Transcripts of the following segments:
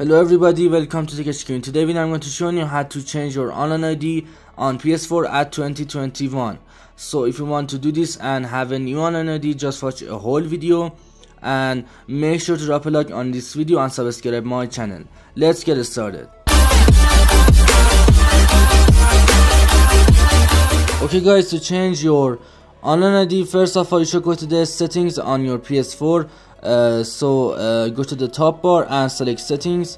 Hello everybody, welcome to TechHQYT. Today I'm going to show you how to change your online ID on PS4 at 2021. So if you want to do this and have a new online ID, just watch a whole video and make sure to drop a like on this video and subscribe my channel. Let's get started. Okay guys, to change your online ID, first of all you should go to the settings on your PS4. Go to the top bar and select settings,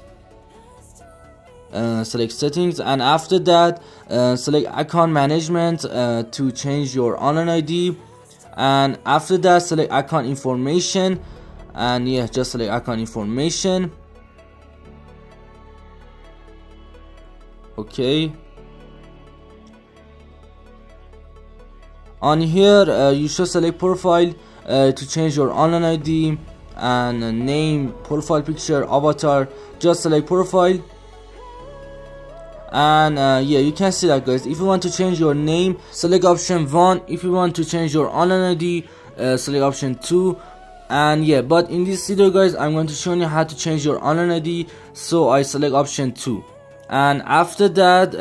and after that select account management to change your online ID, and after that select account information, and yeah, just select account information. Okay, on here you should select profile to change your online ID, and name, profile picture, avatar. Just select profile, and yeah, you can see that guys. If you want to change your name, select option 1. If you want to change your online ID, select option 2. And yeah, but in this video guys, I'm going to show you how to change your online ID, so I select option 2, and after that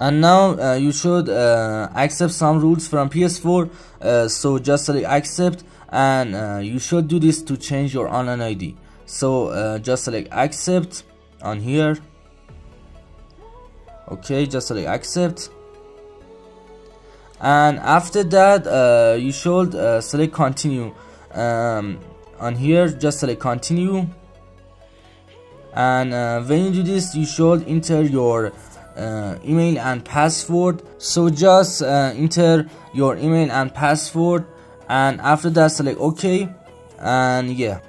and now you should accept some rules from PS4, so just select accept, and you should do this to change your online ID. So just select accept on here. Okay, just select accept, and after that you should select continue on here. Just select continue, and when you do this you should enter your email and password. So just enter your email and password, and after that select OK, and yeah,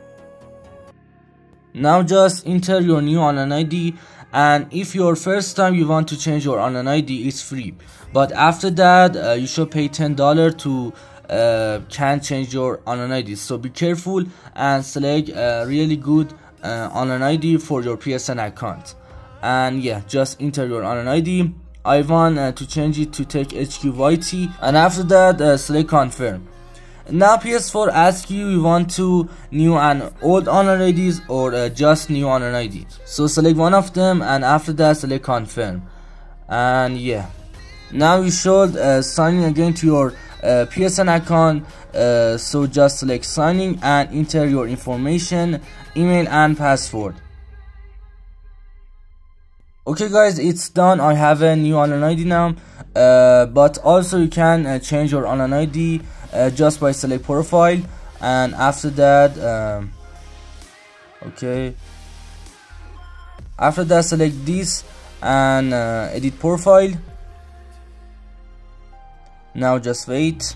now just enter your new online ID. And if your first time you want to change your online ID, it's free, but after that you should pay $10 to can change your online ID. So be careful and select a really good online ID for your PSN account. And yeah, just enter your online ID. I want to change it to TechHQYT, and after that select confirm. Now PS4 asks you want to new and old online IDs or just new online ID. So select one of them, and after that select confirm. And yeah, now you should sign in again to your PSN account. So just select signing and enter your information, email and password. Okay guys, it's done. I have a new online ID now, but also you can change your online ID just by select profile, and after that select this and edit profile. Now just wait.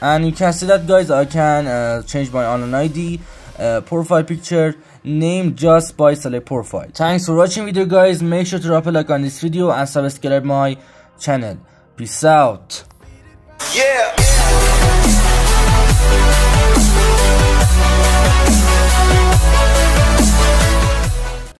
And you can see that guys, I can change my online ID, profile picture, name, just by select profile. Thanks for watching video guys. Make sure to drop a like on this video and subscribe my channel. Peace out. Yeah.